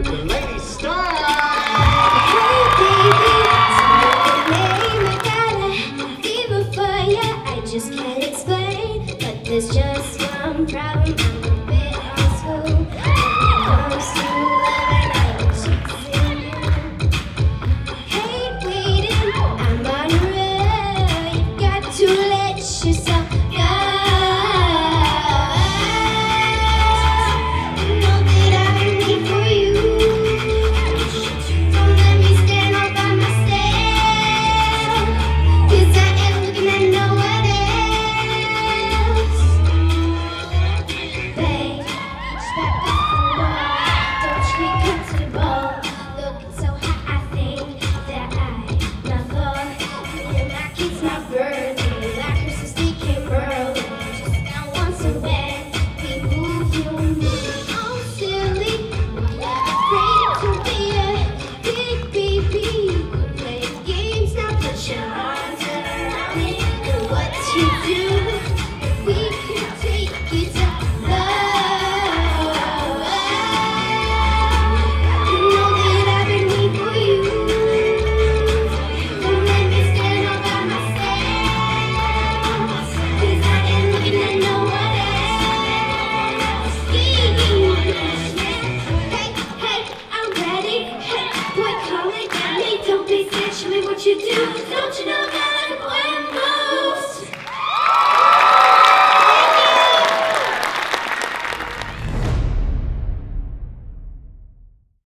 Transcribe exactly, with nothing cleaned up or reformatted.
African Lady Star! Just can't explain, but there's just one problem. I'm a bit old school when it comes to love and hate. Hate waiting, I'm on a road. You got to let yourself go. You know that I'm made for you. Don't let me stand all by myself, 'cause I am looking at no one. Don't you do, don't you know that?